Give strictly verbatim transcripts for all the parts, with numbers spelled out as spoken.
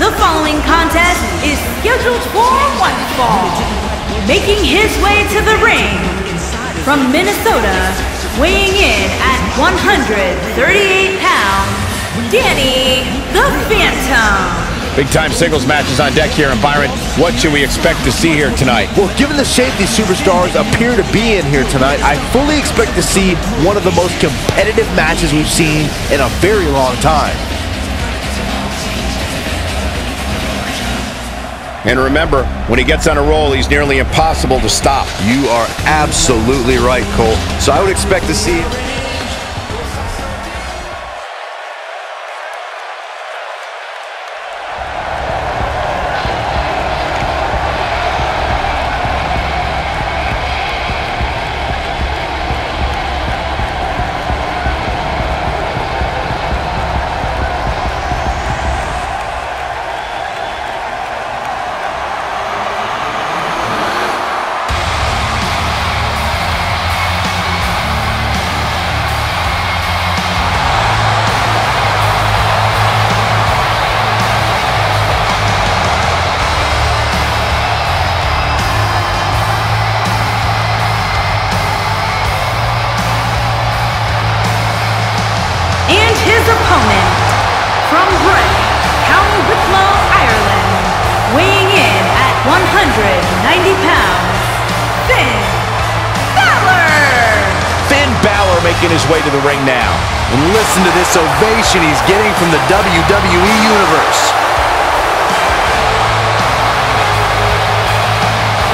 The following contest is scheduled for one fall. Making his way to the ring from Minnesota, weighing in at one hundred thirty-eight pounds, Danny the Phantom. Big time singles matches on deck here, and Byron, what should we expect to see here tonight? Well, given the shape these superstars appear to be in here tonight, I fully expect to see one of the most competitive matches we've seen in a very long time. And remember, when he gets on a roll, he's nearly impossible to stop. You are absolutely right, Cole. So I would expect to see... one hundred ninety pounds, Finn Bálor! Finn Bálor making his way to the ring now. And listen to this ovation he's getting from the W W E Universe.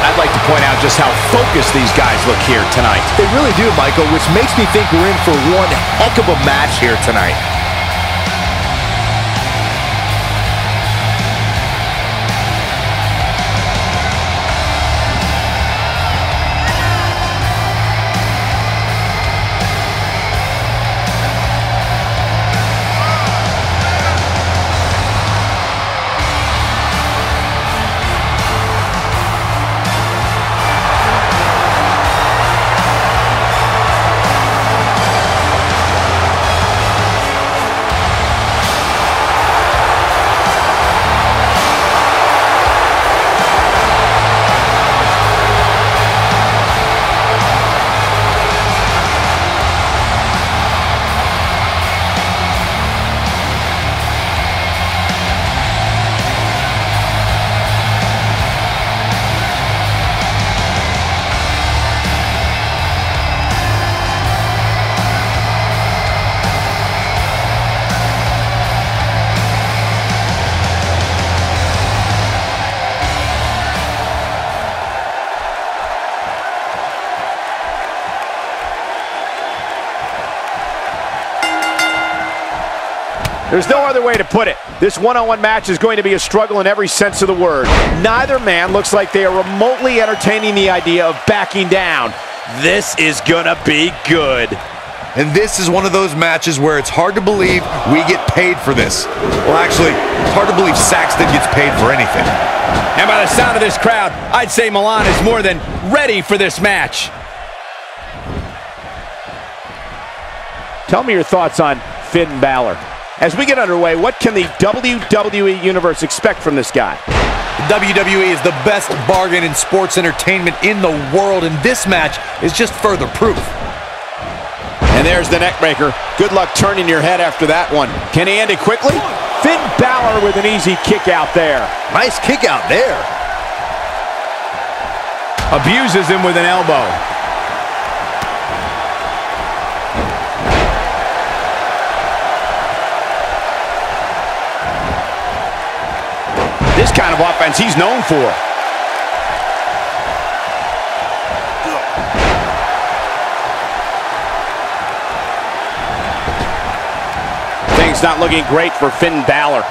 I'd like to point out just how focused these guys look here tonight. They really do, Michael, which makes me think we're in for one heck of a match here tonight. There's no other way to put it. This one-on-one match is going to be a struggle in every sense of the word. Neither man looks like they are remotely entertaining the idea of backing down. This is gonna be good. And this is one of those matches where it's hard to believe we get paid for this. Well, actually, it's hard to believe Saxton gets paid for anything. And by the sound of this crowd, I'd say Milan is more than ready for this match. Tell me your thoughts on Finn Bálor. As we get underway, what can the W W E Universe expect from this guy? The W W E is the best bargain in sports entertainment in the world, and this match is just further proof. And there's the neckbreaker. Good luck turning your head after that one. Can he end it quickly? Finn Bálor with an easy kick out there. Nice kick out there. Abuses him with an elbow. This kind of offense he's known for. Things not looking great for Finn Bálor.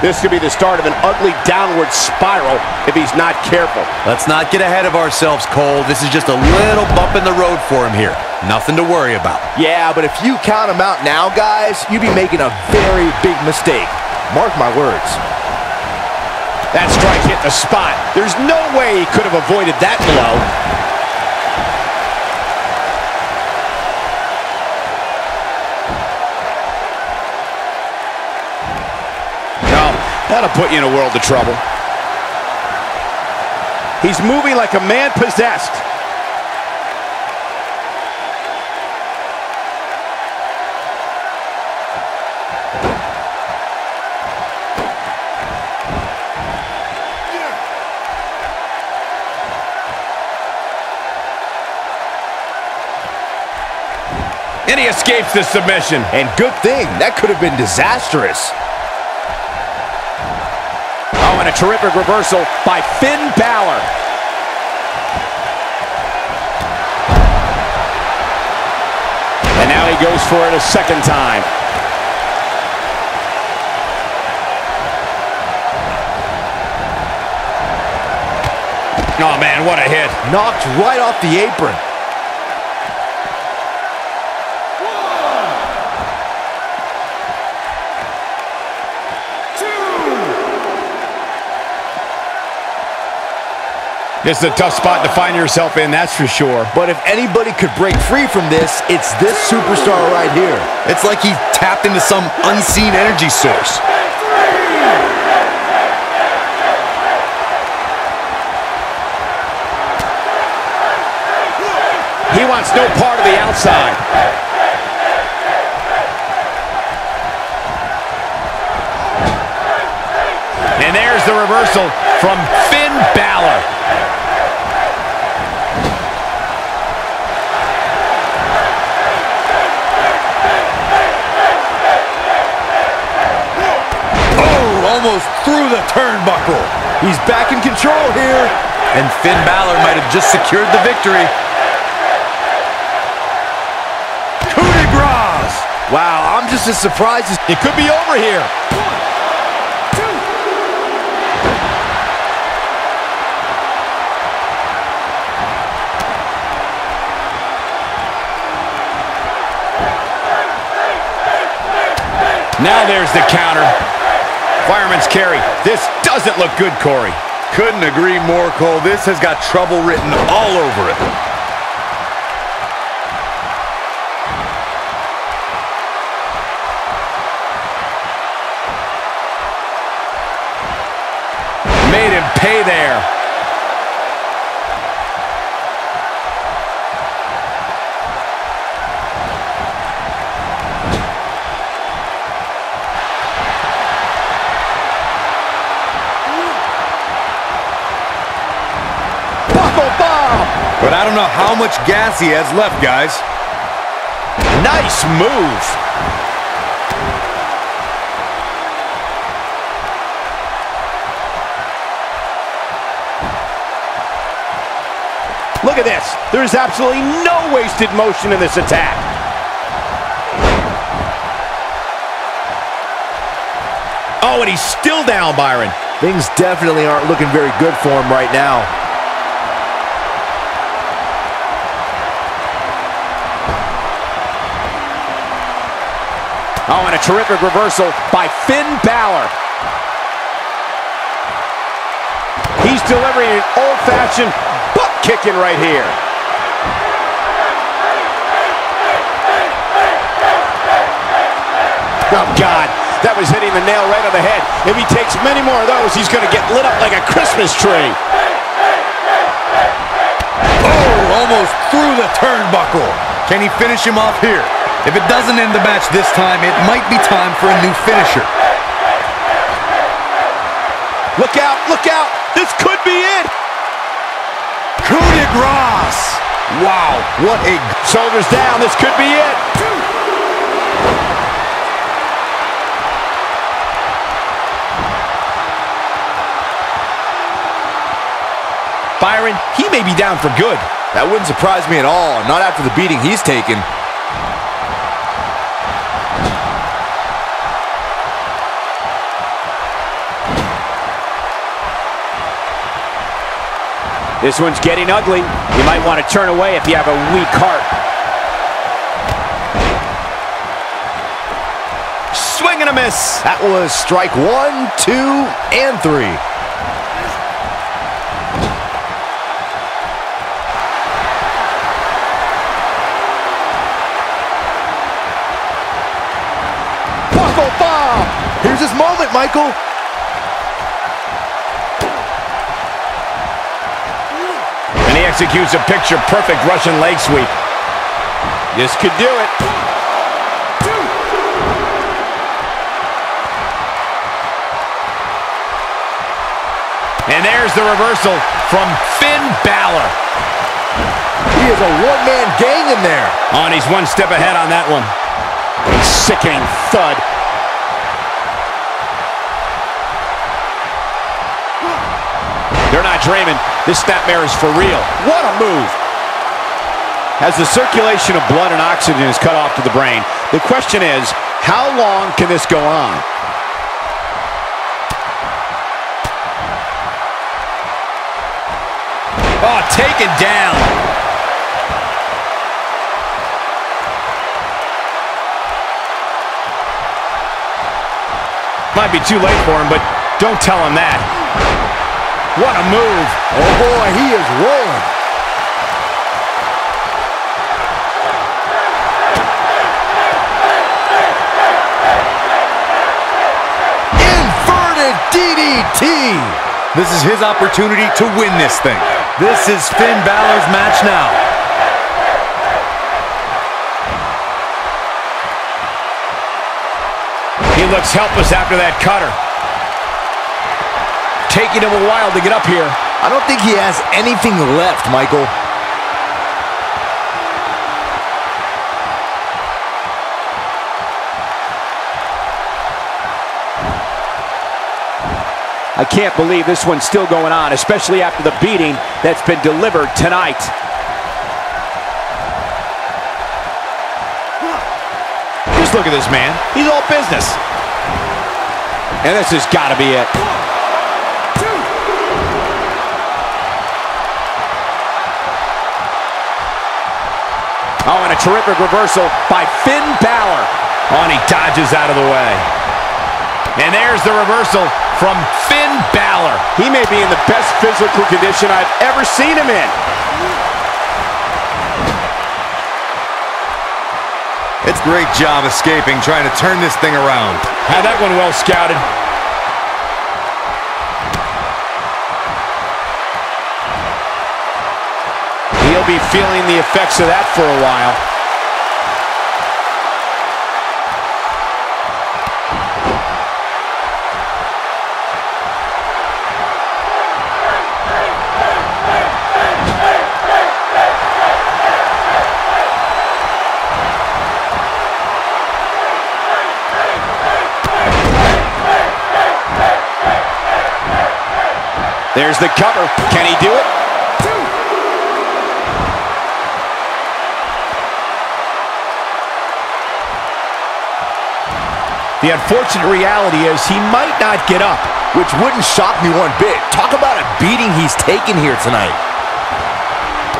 This could be the start of an ugly downward spiral if he's not careful. Let's not get ahead of ourselves, Cole. This is just a little bump in the road for him here. Nothing to worry about. Yeah, but if you count him out now, guys, you'd be making a very big mistake. Mark my words. That strike hit the spot. There's no way he could have avoided that blow. That'll put you in a world of trouble. He's moving like a man possessed. And he escapes the submission. And good thing, that could have been disastrous. Oh, and a terrific reversal by Finn Bálor. And now he goes for it a second time. Oh man, what a hit. Knocked right off the apron. This is a tough spot to find yourself in, that's for sure. But if anybody could break free from this, it's this superstar right here. It's like he tapped into some unseen energy source. He wants no part of the outside. And there's the reversal from Finn Bálor. Almost through the turnbuckle. He's back in control here. And Finn Bálor might have just secured the victory. Coup de grâce. Wow, I'm just as surprised as it could be over here. One, two. Now there's the counter. Fireman's carry. This doesn't look good, Corey. Couldn't agree more, Cole. This has got trouble written all over it. Made him pay there. But I don't know how much gas he has left, guys. Nice move. Look at this. There's absolutely no wasted motion in this attack. Oh, and he's still down, Byron. Things definitely aren't looking very good for him right now. Oh, and a terrific reversal by Finn Bálor. He's delivering an old-fashioned butt kicking right here. Oh, God, that was hitting the nail right on the head. If he takes many more of those, he's going to get lit up like a Christmas tree. Oh, almost through the turnbuckle. Can he finish him off here? If it doesn't end the match this time, it might be time for a new finisher. Look out, look out. This could be it. Coup de grâce. Wow, what a... Shoulders down, this could be it. Byron, he may be down for good. That wouldn't surprise me at all, not after the beating he's taken. This one's getting ugly. You might want to turn away if you have a weak heart. Swing and a miss. That was strike one, two, and three. Buckle bomb. Here's his moment, Michael. executes a picture-perfect Russian leg sweep. This could do it. Two. And there's the reversal from Finn Bálor. He is a one-man gang in there. Oh, and he's one step ahead on that one. A sickening thud. They're not dreaming. This snapmare is for real. What a move. As the circulation of blood and oxygen is cut off to the brain, the question is, how long can this go on? Oh, taken down. Might be too late for him, but don't tell him that. What a move. Oh, boy, he is rolling. Inverted D D T. This is his opportunity to win this thing. This is Finn Balor's match now. He looks helpless after that cutter. Taking him a while to get up here. I don't think he has anything left, Michael. I can't believe this one's still going on, especially after the beating that's been delivered tonight. Just look at this man. He's all business. And this has got to be it. Oh, and a terrific reversal by Finn Bálor. Oh, and he dodges out of the way. And there's the reversal from Finn Bálor. He may be in the best physical condition I've ever seen him in. It's a great job escaping, trying to turn this thing around. Had that one well scouted. Be feeling the effects of that for a while. There's the cover. Can he do it? The unfortunate reality is he might not get up, which wouldn't shock me one bit. Talk about a beating he's taken here tonight.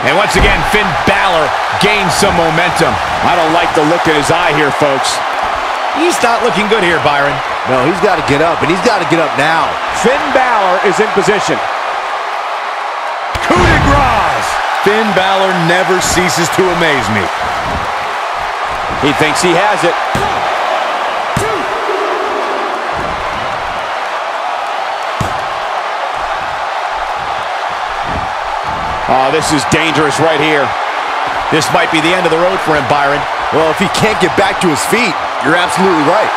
And once again, Finn Bálor gains some momentum. I don't like the look in his eye here, folks. He's not looking good here, Byron. No, he's got to get up, and he's got to get up now. Finn Bálor is in position. Coup de grâce. Finn Bálor never ceases to amaze me. He thinks he has it. Oh, this is dangerous right here. This might be the end of the road for him, Byron. Well, if he can't get back to his feet, you're absolutely right.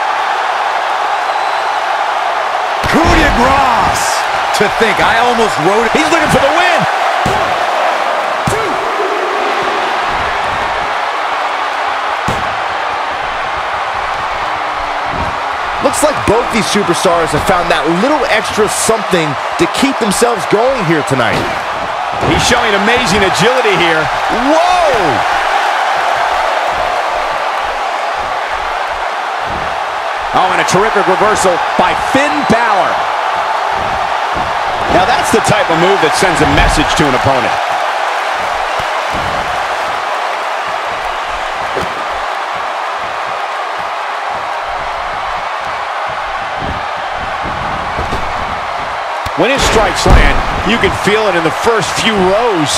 Coup de grâce. To think, I almost wrote it. He's looking for the win. Two. Looks like both these superstars have found that little extra something to keep themselves going here tonight. He's showing amazing agility here. Whoa! Oh, and a terrific reversal by Finn Bálor. Now that's the type of move that sends a message to an opponent. When his strikes land, you can feel it in the first few rows.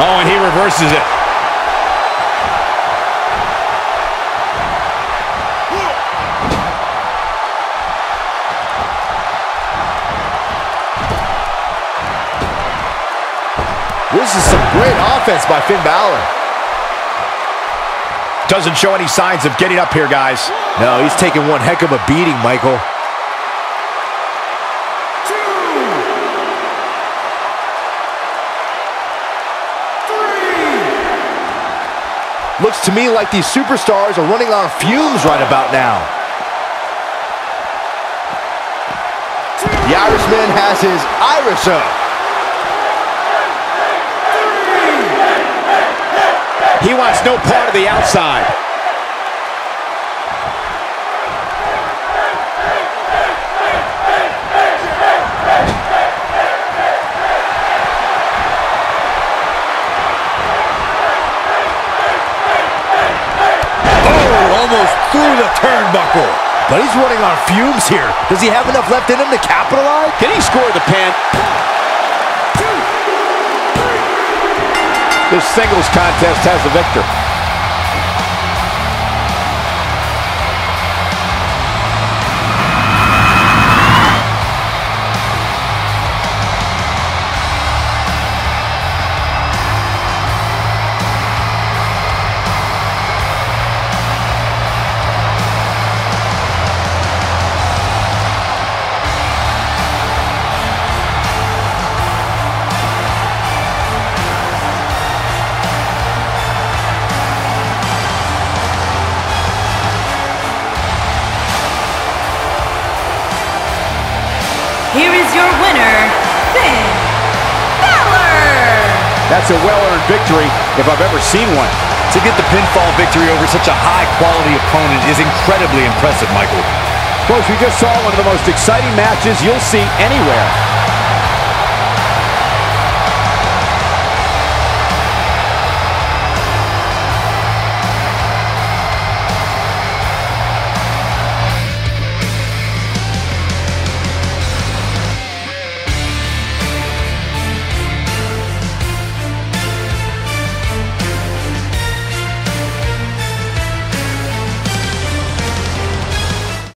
Oh, and he reverses it. This is some great offense by Finn Bálor. Doesn't show any signs of getting up here, guys. No, he's taking one heck of a beating, Michael. Looks to me like these superstars are running on fumes right about now. The Irishman has his Irish up. He wants no part of the outside. Through the turnbuckle. But he's running on fumes here. Does he have enough left in him to capitalize? Can he score the pin? This singles contest has the victor. Here is your winner, Finn Bálor! That's a well-earned victory, if I've ever seen one. To get the pinfall victory over such a high-quality opponent is incredibly impressive, Michael. Folks, we just saw one of the most exciting matches you'll see anywhere.